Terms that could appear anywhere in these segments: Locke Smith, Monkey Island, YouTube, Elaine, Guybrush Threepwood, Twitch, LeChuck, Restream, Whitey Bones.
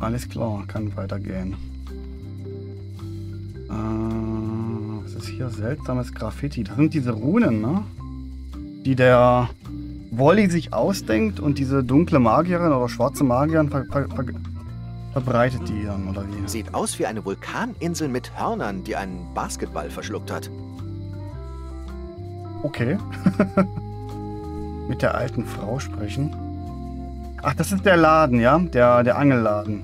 Alles klar, kann weitergehen. Was ist hier? Seltsames Graffiti. Das sind diese Runen, ne? Die der Wally sich ausdenkt und diese dunkle Magierin oder schwarze Magierin verbreitet die dann, oder wie? Sieht aus wie eine Vulkaninsel mit Hörnern, die einen Basketball verschluckt hat. Okay. Mit der alten Frau sprechen. Ach, das ist der Laden, ja? Der Angelladen.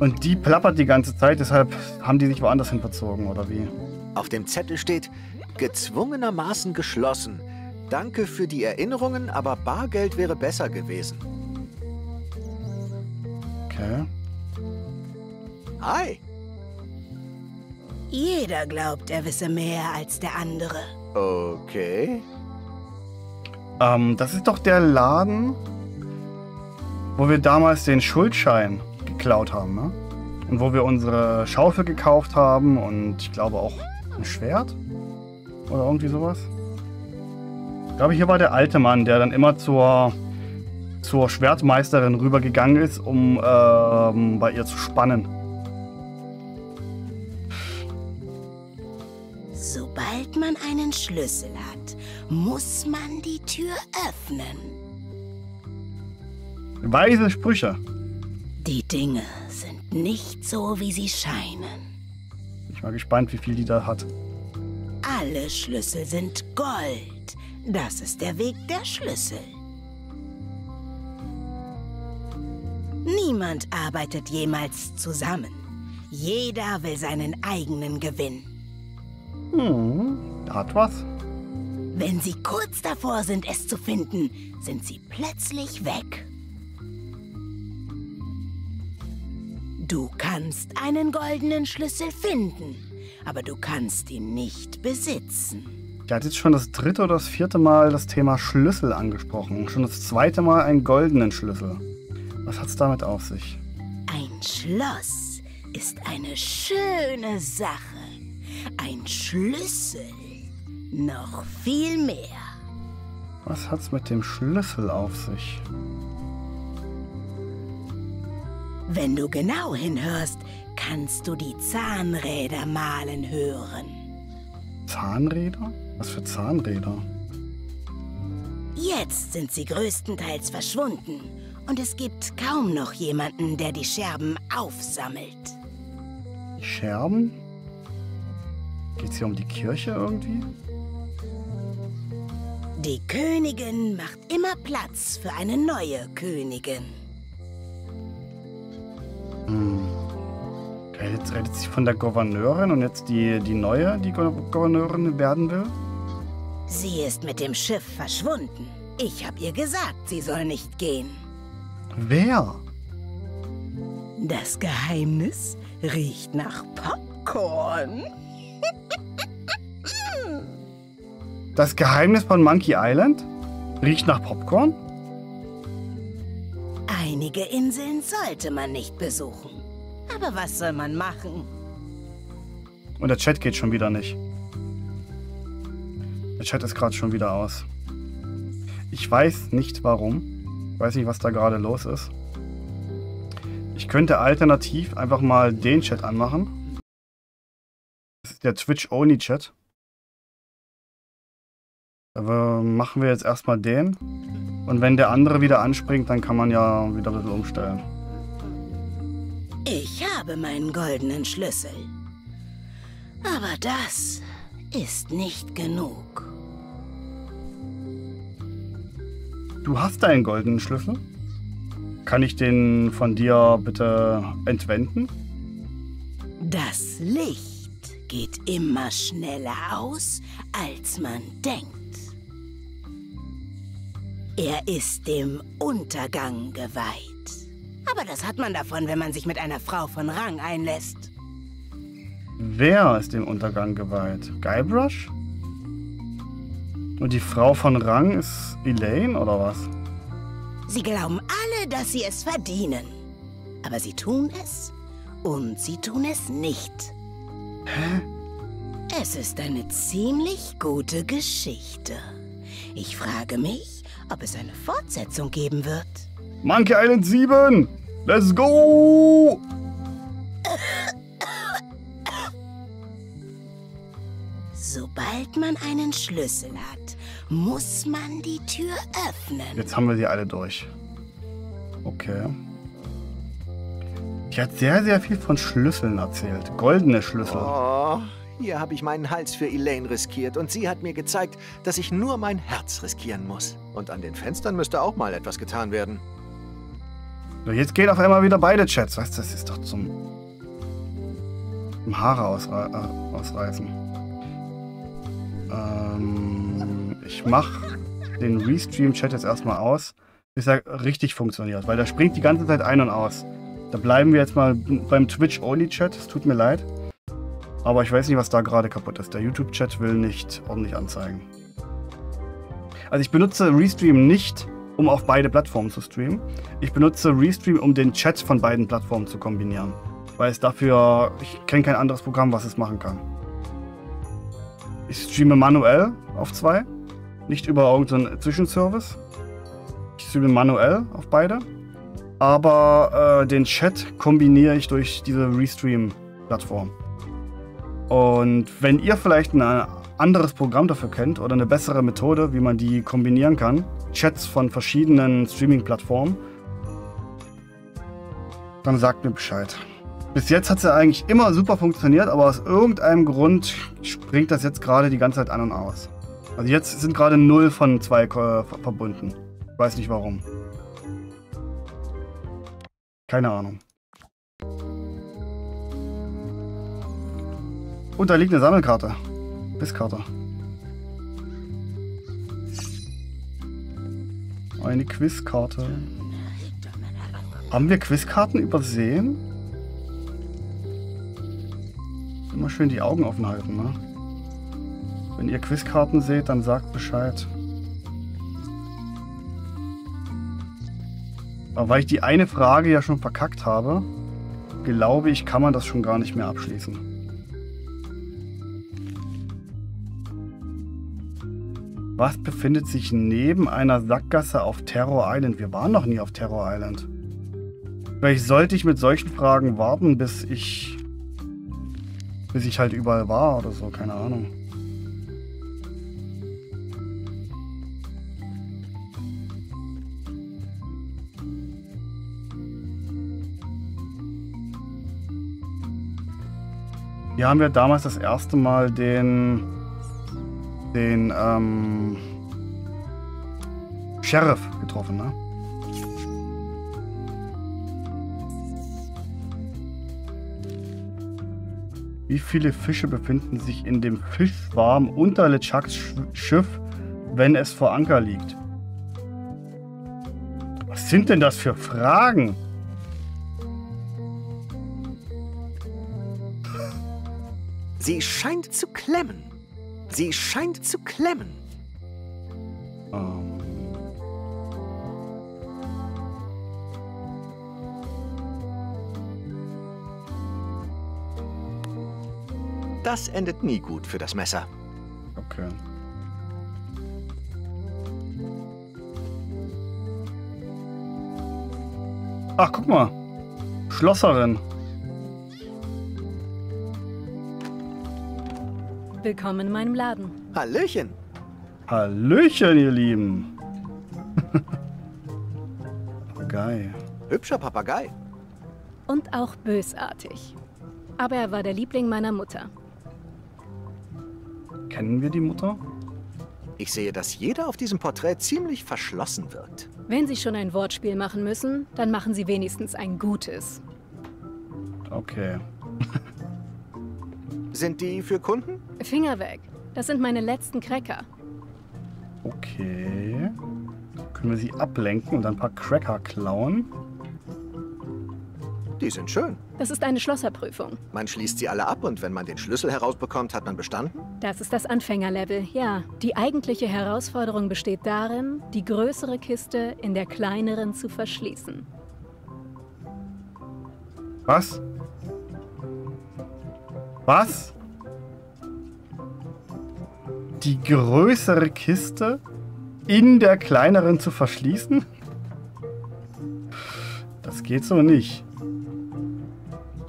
Und die plappert die ganze Zeit, deshalb haben die sich woanders hin verzogen, oder wie? Auf dem Zettel steht, gezwungenermaßen geschlossen. Danke für die Erinnerungen, aber Bargeld wäre besser gewesen. Okay. Hi. Jeder glaubt, er wisse mehr als der andere. Okay. Das ist doch der Laden, wo wir damals den Schuldschein geklaut haben, ne? Und wo wir unsere Schaufel gekauft haben und ich glaube auch ein Schwert oder irgendwie sowas. Ich glaube, hier war der alte Mann, der dann immer zur Schwertmeisterin rübergegangen ist, um bei ihr zu spannen. Sobald man einen Schlüssel hat, muss man die Tür öffnen. Weise Sprüche. Die Dinge sind nicht so, wie sie scheinen. Bin ich mal gespannt, wie viel die da hat. Alle Schlüssel sind Gold. Das ist der Weg der Schlüssel. Niemand arbeitet jemals zusammen. Jeder will seinen eigenen Gewinn. Hm, hat was. Wenn sie kurz davor sind, es zu finden, sind sie plötzlich weg. Du kannst einen goldenen Schlüssel finden, aber du kannst ihn nicht besitzen. Der hat jetzt schon das dritte oder das vierte Mal das Thema Schlüssel angesprochen und schon das zweite Mal einen goldenen Schlüssel. Was hat's damit auf sich? Ein Schloss ist eine schöne Sache. Ein Schlüssel. Noch viel mehr. Was hat's mit dem Schlüssel auf sich? Wenn du genau hinhörst, kannst du die Zahnräder malen hören. Zahnräder? Was für Zahnräder? Jetzt sind sie größtenteils verschwunden und es gibt kaum noch jemanden, der die Scherben aufsammelt. Die Scherben? Geht's hier um die Kirche irgendwie? Die Königin macht immer Platz für eine neue Königin. Hm. Okay, jetzt redet sie von der Gouverneurin und jetzt die Gouverneurin werden will? Sie ist mit dem Schiff verschwunden. Ich habe ihr gesagt, sie soll nicht gehen. Wer? Das Geheimnis riecht nach Popcorn. Das Geheimnis von Monkey Island riecht nach Popcorn? Einige Inseln sollte man nicht besuchen. Aber was soll man machen? Und der Chat geht schon wieder nicht. Der Chat ist gerade schon wieder aus. Ich weiß nicht warum. Ich weiß nicht, was da gerade los ist. Ich könnte alternativ einfach mal den Chat anmachen. Das ist der Twitch-Only-Chat. Aber machen wir jetzt erstmal den. Und wenn der andere wieder anspringt, dann kann man ja wieder ein bisschen umstellen. Ich habe meinen goldenen Schlüssel. Aber das ist nicht genug. Du hast deinen goldenen Schlüssel? Kann ich den von dir bitte entwenden? Das Licht geht immer schneller aus, als man denkt. Er ist dem Untergang geweiht. Aber das hat man davon, wenn man sich mit einer Frau von Rang einlässt. Wer ist dem Untergang geweiht? Guybrush? Und die Frau von Rang ist Elaine, oder was? Sie glauben alle, dass sie es verdienen. Aber sie tun es und sie tun es nicht. Hä? Es ist eine ziemlich gute Geschichte. Ich frage mich, ob es eine Fortsetzung geben wird. Monkey Island 7! Let's go! Sobald man einen Schlüssel hat, muss man die Tür öffnen. Jetzt haben wir sie alle durch. Okay. Ich hatte sehr, sehr viel von Schlüsseln erzählt. Goldene Schlüssel. Oh, hier habe ich meinen Hals für Elaine riskiert. Und sie hat mir gezeigt, dass ich nur mein Herz riskieren muss. Und an den Fenstern müsste auch mal etwas getan werden. So, jetzt geht auf einmal wieder beide Chats. Weißt du, das ist doch zum Haare ausreißen. Ich mache den Restream-Chat jetzt erstmal aus, bis er richtig funktioniert. Weil der springt die ganze Zeit ein und aus. Da bleiben wir jetzt mal beim Twitch-Only-Chat. Es tut mir leid. Aber ich weiß nicht, was da gerade kaputt ist. Der YouTube-Chat will nicht ordentlich anzeigen. Also ich benutze Restream nicht, um auf beide Plattformen zu streamen. Ich benutze Restream, um den Chat von beiden Plattformen zu kombinieren. Weil es dafür... Ich kenne kein anderes Programm, was es machen kann. Ich streame manuell auf zwei. Nicht über irgendeinen Zwischenservice. Ich streame manuell auf beide. Aber den Chat kombiniere ich durch diese Restream-Plattform. Und wenn ihr vielleicht ein anderes Programm dafür kennt oder eine bessere Methode, wie man die kombinieren kann, Chats von verschiedenen Streaming-Plattformen, dann sagt mir Bescheid. Bis jetzt hat es ja eigentlich immer super funktioniert, aber aus irgendeinem Grund springt das jetzt gerade die ganze Zeit an und aus. Also jetzt sind gerade 0 von 2 verbunden. Ich weiß nicht warum. Keine Ahnung. Und da liegt eine Sammelkarte. Pisskarte. Eine Quizkarte. Haben wir Quizkarten übersehen? Immer schön die Augen offen halten, ne? Wenn ihr Quizkarten seht, dann sagt Bescheid. Aber weil ich die eine Frage ja schon verkackt habe, glaube ich, kann man das schon gar nicht mehr abschließen. Was befindet sich neben einer Sackgasse auf Terror Island? Wir waren noch nie auf Terror Island. Vielleicht sollte ich mit solchen Fragen warten, bis ich halt überall war oder so, keine Ahnung. Hier haben wir damals das erste Mal den Sheriff getroffen, ne? Wie viele Fische befinden sich in dem Fischschwarm unter LeChucks Schiff, wenn es vor Anker liegt? Was sind denn das für Fragen? Sie scheint zu klemmen. Sie scheint zu klemmen. Das endet nie gut für das Messer. Okay. Ach, guck mal. Schlosserin. Willkommen in meinem Laden. Hallöchen. Hallöchen, ihr Lieben. Papagei. Hübscher Papagei. Und auch bösartig. Aber er war der Liebling meiner Mutter. Kennen wir die Mutter? Ich sehe, dass jeder auf diesem Porträt ziemlich verschlossen wirkt. Wenn Sie schon ein Wortspiel machen müssen, dann machen Sie wenigstens ein gutes. Okay. Sind die für Kunden? Finger weg. Das sind meine letzten Cracker. Okay. Können wir sie ablenken und ein paar Cracker klauen? Die sind schön. Das ist eine Schlosserprüfung. Man schließt sie alle ab und wenn man den Schlüssel herausbekommt, hat man bestanden? Das ist das Anfängerlevel, ja. Die eigentliche Herausforderung besteht darin, die größere Kiste in der kleineren zu verschließen. Was? Was? Die größere Kiste in der kleineren zu verschließen? Das geht so nicht.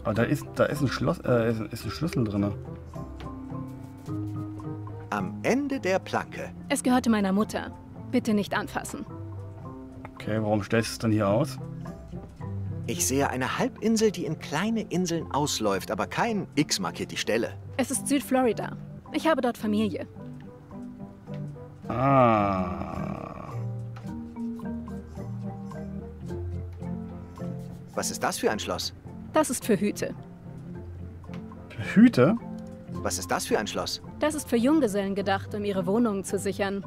Aber da ist ein Schloss, ist ein Schlüssel drin. Am Ende der Planke. Es gehörte meiner Mutter. Bitte nicht anfassen. Okay, warum stellst du es denn hier aus? Ich sehe eine Halbinsel, die in kleine Inseln ausläuft, aber kein X markiert die Stelle. Es ist Südflorida. Ich habe dort Familie. Ah. Was ist das für ein Schloss? Das ist für Hüte. Für Hüte? Was ist das für ein Schloss? Das ist für Junggesellen gedacht, um ihre Wohnungen zu sichern.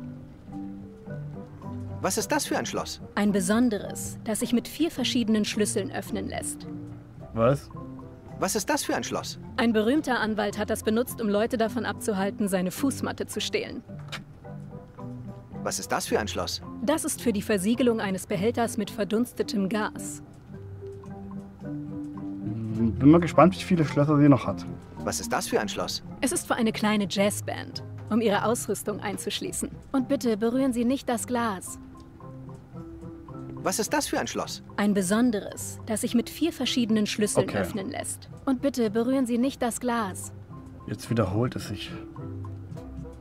Was ist das für ein Schloss? Ein besonderes, das sich mit 4 verschiedenen Schlüsseln öffnen lässt. Was? Was ist das für ein Schloss? Ein berühmter Anwalt hat das benutzt, um Leute davon abzuhalten, seine Fußmatte zu stehlen. Was ist das für ein Schloss? Das ist für die Versiegelung eines Behälters mit verdunstetem Gas. Bin mal gespannt, wie viele Schlösser sie noch hat. Was ist das für ein Schloss? Es ist für eine kleine Jazzband, um ihre Ausrüstung einzuschließen. Und bitte berühren Sie nicht das Glas. Was ist das für ein Schloss? Ein besonderes, das sich mit 4 verschiedenen Schlüsseln öffnen lässt. Und bitte berühren Sie nicht das Glas. Jetzt wiederholt es sich.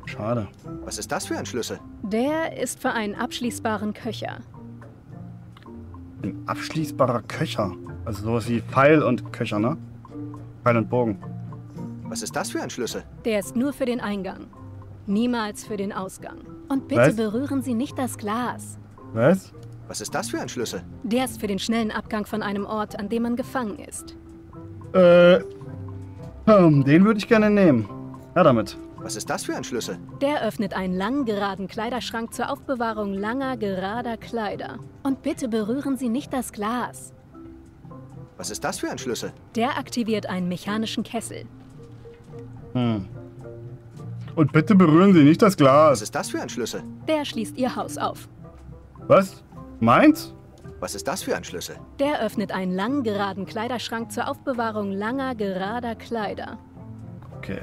Schade. Was ist das für ein Schlüssel? Der ist für einen abschließbaren Köcher. Ein abschließbarer Köcher? Also sowas wie Pfeil und Köcher, ne? Pfeil und Bogen. Was ist das für ein Schlüssel? Der ist nur für den Eingang. Niemals für den Ausgang. Und bitte berühren Sie nicht das Glas. Was? Was ist das für ein Schlüssel? Der ist für den schnellen Abgang von einem Ort, an dem man gefangen ist. Den würde ich gerne nehmen. Ja, damit. Was ist das für ein Schlüssel? Der öffnet einen langen, geraden Kleiderschrank zur Aufbewahrung langer, gerader Kleider. Und bitte berühren Sie nicht das Glas. Was ist das für ein Schlüssel? Der aktiviert einen mechanischen Kessel. Hm. Und bitte berühren Sie nicht das Glas. Was ist das für ein Schlüssel? Der schließt Ihr Haus auf. Was? Meins? Was ist das für ein Schlüssel? Der öffnet einen langen, geraden Kleiderschrank zur Aufbewahrung langer, gerader Kleider. Okay.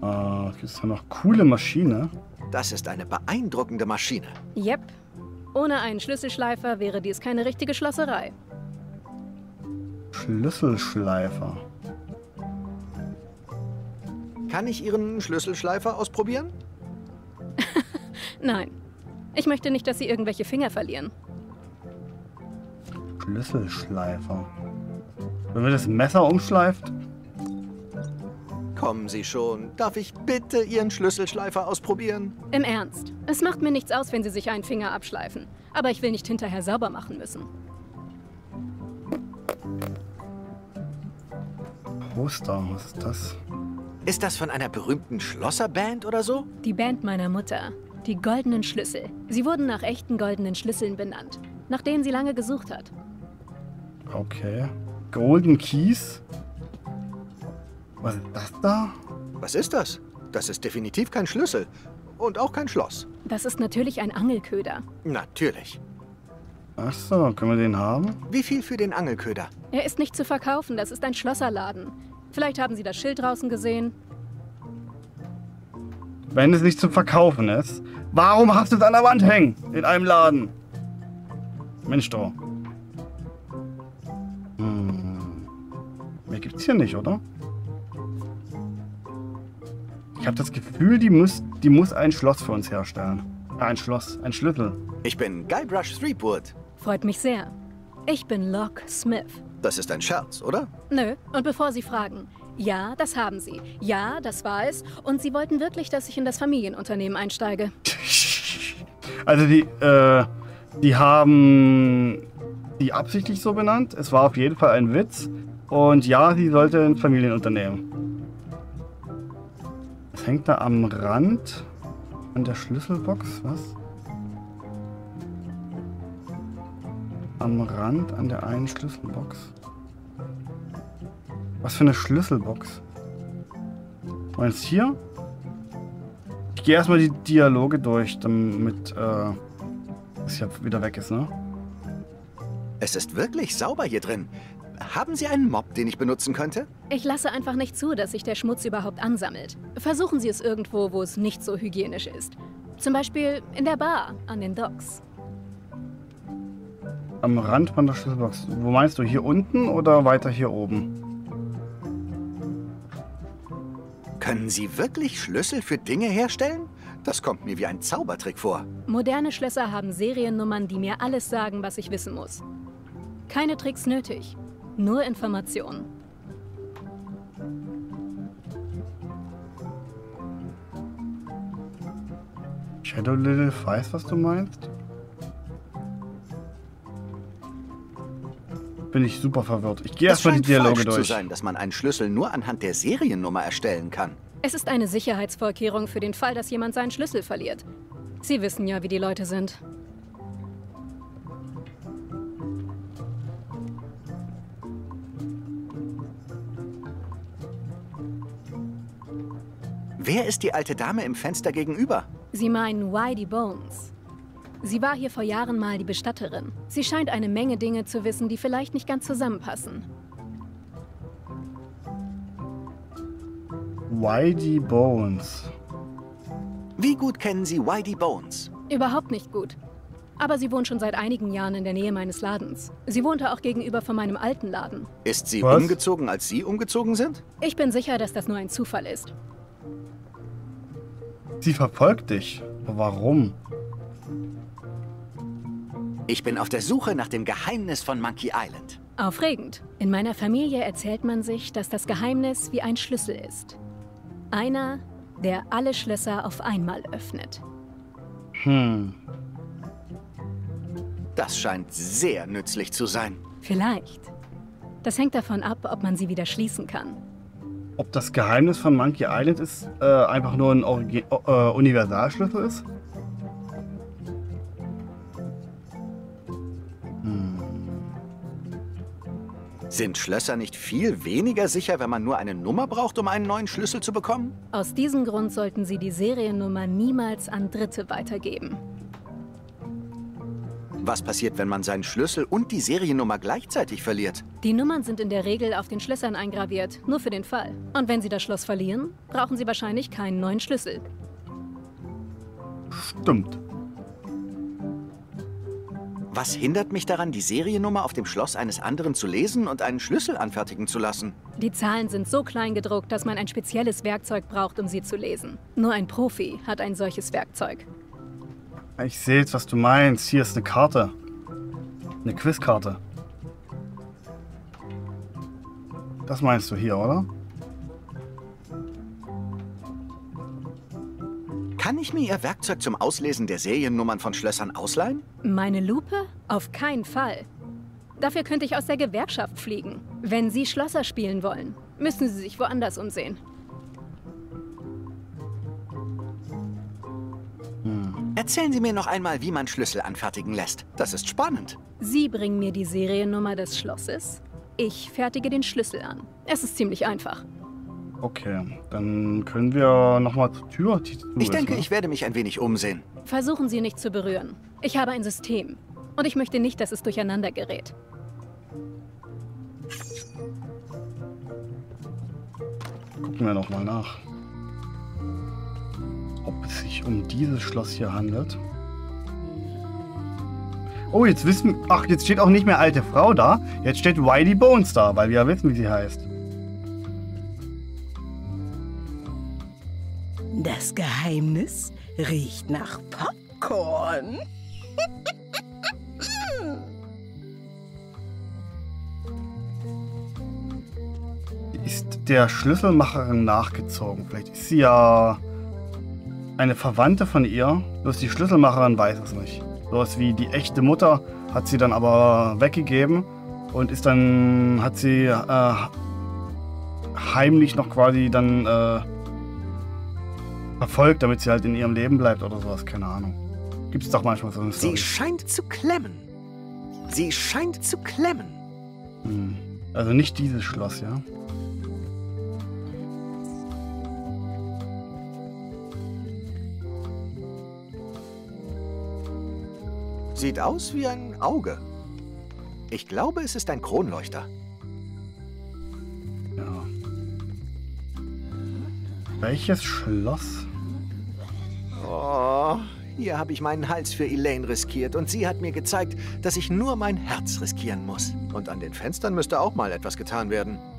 Ah, oh, gibt's da noch coole Maschine? Das ist eine beeindruckende Maschine. Jep. Ohne einen Schlüsselschleifer wäre dies keine richtige Schlosserei. Schlüsselschleifer. Kann ich Ihren Schlüsselschleifer ausprobieren? Nein. Ich möchte nicht, dass Sie irgendwelche Finger verlieren. Schlüsselschleifer. Wenn man das Messer umschleift... Kommen Sie schon. Darf ich bitte Ihren Schlüsselschleifer ausprobieren? Im Ernst. Es macht mir nichts aus, wenn Sie sich einen Finger abschleifen. Aber ich will nicht hinterher sauber machen müssen. Poster, was ist das? Ist das von einer berühmten Schlosserband oder so? Die Band meiner Mutter. Die goldenen Schlüssel. Sie wurden nach echten goldenen Schlüsseln benannt, nach denen sie lange gesucht hat. Okay. Golden Keys? Was ist das da? Was ist das? Das ist definitiv kein Schlüssel. Und auch kein Schloss. Das ist natürlich ein Angelköder. Natürlich. Ach so, können wir den haben? Wie viel für den Angelköder? Er ist nicht zu verkaufen, das ist ein Schlosserladen. Vielleicht haben Sie das Schild draußen gesehen. Wenn es nicht zu verkaufen ist, warum hast du es an der Wand hängen? In einem Laden. Mensch, doch. Hm. Mehr gibt's hier nicht, oder? Ich habe das Gefühl, die muss ein Schloss für uns herstellen. Ein Schloss, ein Schlüssel. Ich bin Guybrush Threepwood. Freut mich sehr. Ich bin Locke Smith. Das ist ein Scherz, oder? Nö. Und bevor Sie fragen, ja, das haben Sie. Ja, das war es. Und Sie wollten wirklich, dass ich in das Familienunternehmen einsteige. Also die haben die absichtlich so benannt. Es war auf jeden Fall ein Witz. Und ja, sie sollte ins Familienunternehmen. Was hängt da am Rand an der Schlüsselbox? Was? Am Rand an der einen Schlüsselbox? Was für eine Schlüsselbox? Meinst du hier? Ich gehe erstmal die Dialoge durch, damit es ja wieder weg ist, ne? Es ist wirklich sauber hier drin. Haben Sie einen Mob, den ich benutzen könnte? Ich lasse einfach nicht zu, dass sich der Schmutz überhaupt ansammelt. Versuchen Sie es irgendwo, wo es nicht so hygienisch ist. Zum Beispiel in der Bar, an den Docks. Am Rand von der Schlüsselbox. Wo meinst du? Hier unten oder weiter hier oben? Können Sie wirklich Schlüssel für Dinge herstellen? Das kommt mir wie ein Zaubertrick vor. Moderne Schlösser haben Seriennummern, die mir alles sagen, was ich wissen muss. Keine Tricks nötig, nur Informationen. Shadow Lilith weiß, was du meinst? Bin ich super verwirrt. Ich gehe erstmal die Dialoge durch. Es scheint falsch zu sein, dass man einen Schlüssel nur anhand der Seriennummer erstellen kann. Es ist eine Sicherheitsvorkehrung für den Fall, dass jemand seinen Schlüssel verliert. Sie wissen ja, wie die Leute sind. Wer ist die alte Dame im Fenster gegenüber? Sie meinen Whitey Bones. Sie war hier vor Jahren mal die Bestatterin. Sie scheint eine Menge Dinge zu wissen, die vielleicht nicht ganz zusammenpassen. Whitey Bones. Wie gut kennen Sie Whitey Bones? Überhaupt nicht gut. Aber sie wohnt schon seit einigen Jahren in der Nähe meines Ladens. Sie wohnte auch gegenüber von meinem alten Laden. Ist sie umgezogen, als Sie umgezogen sind? Ich bin sicher, dass das nur ein Zufall ist. Sie verfolgt dich. Warum? Ich bin auf der Suche nach dem Geheimnis von Monkey Island. Aufregend. In meiner Familie erzählt man sich, dass das Geheimnis wie ein Schlüssel ist. Einer, der alle Schlösser auf einmal öffnet. Das scheint sehr nützlich zu sein. Vielleicht. Das hängt davon ab, ob man sie wieder schließen kann. Ob das Geheimnis von Monkey Island ist, einfach nur ein Universalschlüssel ist? Sind Schlösser nicht viel weniger sicher, wenn man nur eine Nummer braucht, um einen neuen Schlüssel zu bekommen? Aus diesem Grund sollten Sie die Seriennummer niemals an Dritte weitergeben. Was passiert, wenn man seinen Schlüssel und die Seriennummer gleichzeitig verliert? Die Nummern sind in der Regel auf den Schlössern eingraviert, nur für den Fall. Und wenn Sie das Schloss verlieren, brauchen Sie wahrscheinlich keinen neuen Schlüssel. Stimmt. Was hindert mich daran, die Seriennummer auf dem Schloss eines anderen zu lesen und einen Schlüssel anfertigen zu lassen? Die Zahlen sind so klein gedruckt, dass man ein spezielles Werkzeug braucht, um sie zu lesen. Nur ein Profi hat ein solches Werkzeug. Ich sehe jetzt, was du meinst. Hier ist eine Karte. Eine Quizkarte. Das meinst du hier, oder? Kann ich mir Ihr Werkzeug zum Auslesen der Seriennummern von Schlössern ausleihen? Meine Lupe? Auf keinen Fall. Dafür könnte ich aus der Gewerkschaft fliegen. Wenn Sie Schlösser spielen wollen, müssen Sie sich woanders umsehen. Erzählen Sie mir noch einmal, wie man Schlüssel anfertigen lässt. Das ist spannend. Sie bringen mir die Seriennummer des Schlosses. Ich fertige den Schlüssel an. Es ist ziemlich einfach. Okay, dann können wir nochmal zur Tür. Ich denke, ich werde mich ein wenig umsehen. Versuchen Sie nicht zu berühren. Ich habe ein System. Und ich möchte nicht, dass es durcheinander gerät. Gucken wir nochmal nach. Ob es sich um dieses Schloss hier handelt. Oh, jetzt wissen... Ach, jetzt steht auch nicht mehr alte Frau da. Jetzt steht Whitey Bones da, weil wir ja wissen, wie sie heißt. Das Geheimnis riecht nach Popcorn. Ist der Schlüsselmacherin nachgezogen? Vielleicht ist sie ja eine Verwandte von ihr. Bloß die Schlüsselmacherin weiß es nicht. Sowas wie die echte Mutter hat sie dann aber weggegeben und ist dann, hat sie heimlich noch quasi dann verfolgt, damit sie halt in ihrem Leben bleibt oder sowas, keine Ahnung. Gibt's doch manchmal so eine Story. Sie scheint zu klemmen. Sie scheint zu klemmen. Also nicht dieses Schloss, ja? Sieht aus wie ein Auge. Ich glaube, es ist ein Kronleuchter. Ja. Welches Schloss? Oh, Hier habe ich meinen Hals für Elaine riskiert und sie hat mir gezeigt, dass ich nur mein Herz riskieren muss. Und an den Fenstern müsste auch mal etwas getan werden.